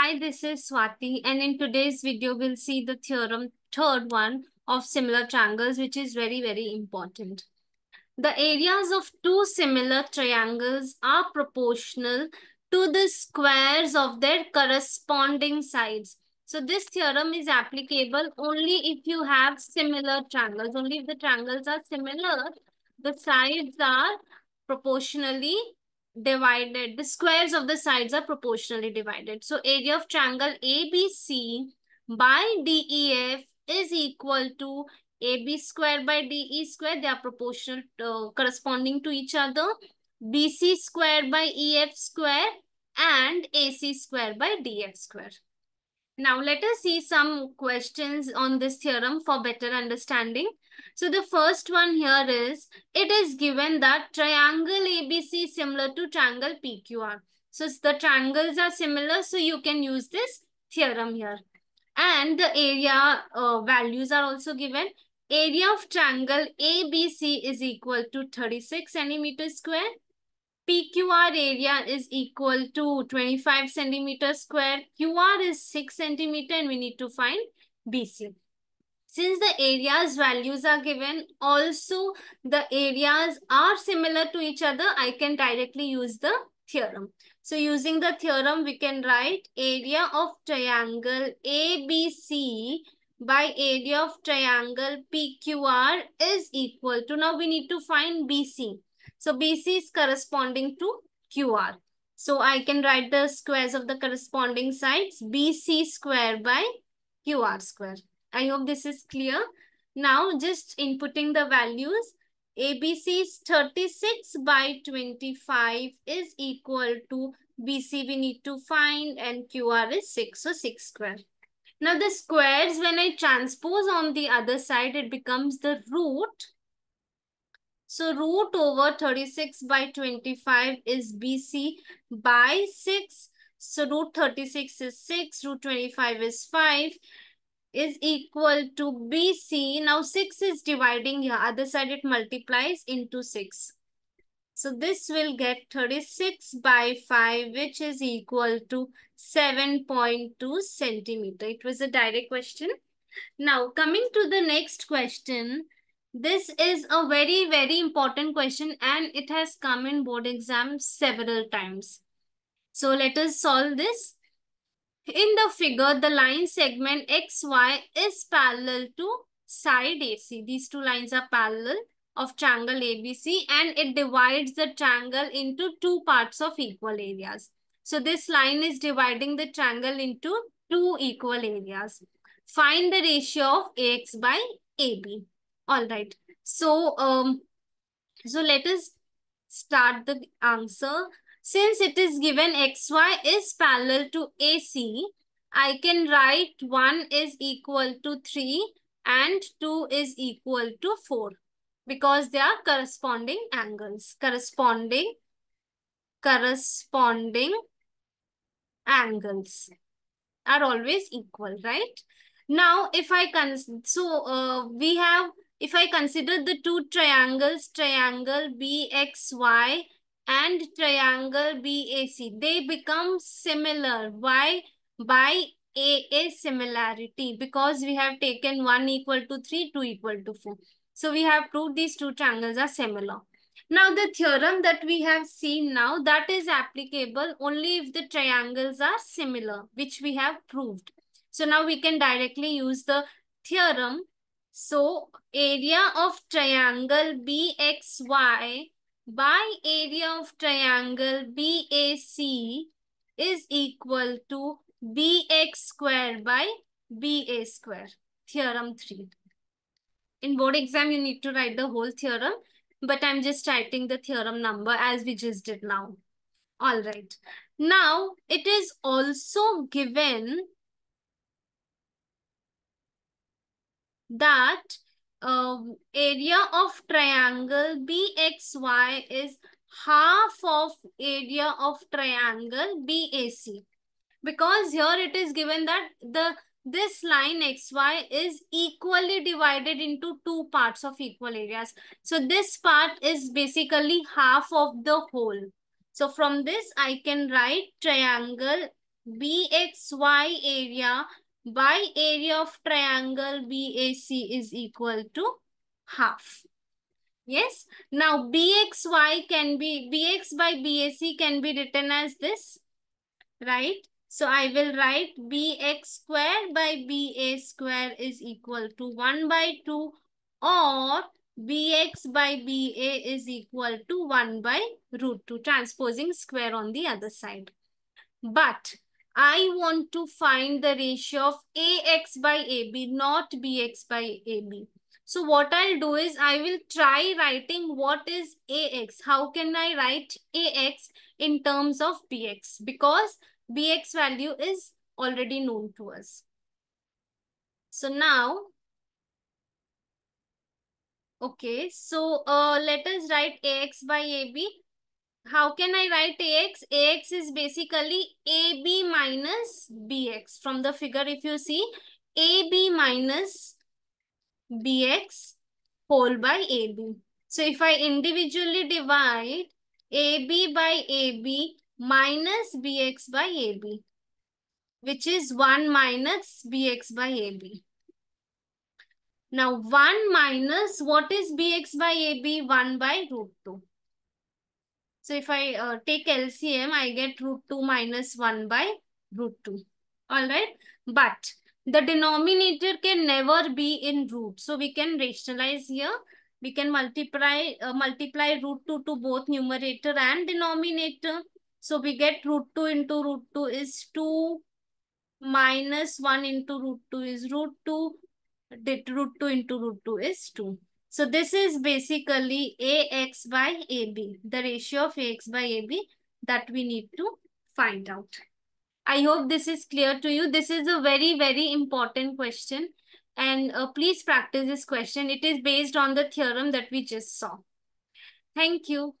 Hi, this is Swati, and in today's video, we'll see the theorem, third one, of similar triangles, which is very, very important. The areas of two similar triangles are proportional to the squares of their corresponding sides. So this theorem is applicable only if you have similar triangles. Only if the triangles are similar, the sides are proportionally divided, the squares of the sides are proportionally divided. So area of triangle ABC by DEF is equal to AB square by DE square. They are proportional, corresponding to each other. BC square by EF square and AC square by DF square. Now let us see some questions on this theorem for better understanding. So the first one here is, it is given that triangle ABC is similar to triangle PQR. So the triangles are similar, so you can use this theorem here. And the area values are also given. Area of triangle ABC is equal to 36 centimeter square. PQR area is equal to 25 centimeter square. QR is 6 centimeter and we need to find BC. Since the areas values are given, also the areas are similar to each other, I can directly use the theorem. So using the theorem, we can write area of triangle ABC by area of triangle PQR is equal to, now we need to find BC. So BC is corresponding to QR. So I can write the squares of the corresponding sides, BC square by QR square. I hope this is clear. Now just inputting the values. ABC's 36 by 25 is equal to BC we need to find and QR is 6, so 6 square. Now the squares, when I transpose on the other side, it becomes the root. So root over 36 by 25 is BC by 6. So root 36 is 6, root 25 is 5. Is equal to BC. Now 6 is dividing here. Other side it multiplies into 6. So this will get 36 by 5, which is equal to 7.2 centimeter. It was a direct question. Now coming to the next question. This is a very, very important question and it has come in board exam several times. So let us solve this. In the figure, the line segment XY is parallel to side AC. These two lines are parallel of triangle ABC and it divides the triangle into two parts of equal areas. So this line is dividing the triangle into two equal areas. Find the ratio of AX by AB. All right. So, so let us start the answer. Since it is given XY is parallel to AC, I can write 1 is equal to 3 and 2 is equal to 4 because they are corresponding angles. Corresponding angles are always equal, right? Now, if I consider the two triangles, triangle BXY and triangle BAC, they become similar. Why? By AA similarity, because we have taken 1 equal to 3, 2 equal to 4. So we have proved these two triangles are similar. Now the theorem that we have seen now, that is applicable only if the triangles are similar, which we have proved. So now we can directly use the theorem. So area of triangle BXY by area of triangle BAC is equal to BX square by BA square. Theorem 3. In board exam, you need to write the whole theorem, but I'm just writing the theorem number as we just did now. All right. Now, it is also given that area of triangle BXY is half of area of triangle BAC, because here it is given that this line XY is equally divided into two parts of equal areas. So this part is basically half of the whole. So from this I can write triangle BXY area by area of triangle BAC is equal to half. Yes. Now BXY can be, BX by BAC can be written as this, right? So I will write BX square by BA square is equal to 1 by 2 or BX by BA is equal to 1 by root 2, transposing square on the other side. But I want to find the ratio of AX by AB, not BX by AB. So what I'll do is I will try writing what is AX. How can I write AX in terms of BX? Because BX value is already known to us. So now, okay, so let us write AX by AB. How can I write AX? AX is basically AB minus BX. From the figure, if you see, AB minus BX whole by AB. So if I individually divide AB by AB minus BX by AB, which is 1 minus BX by AB. Now 1 minus, what is BX by AB? 1 by root 2. So if I take LCM, I get root 2 minus 1 by root 2. Alright. But the denominator can never be in root. So we can rationalize here. We can multiply root 2 to both numerator and denominator. So we get root 2 into root 2 is 2 minus 1 into root 2 is root 2. Root 2 into root 2 is 2. So this is basically AX by AB, the ratio of AX by AB that we need to find out. I hope this is clear to you. This is a very, very important question. And please practice this question. It is based on the theorem that we just saw. Thank you.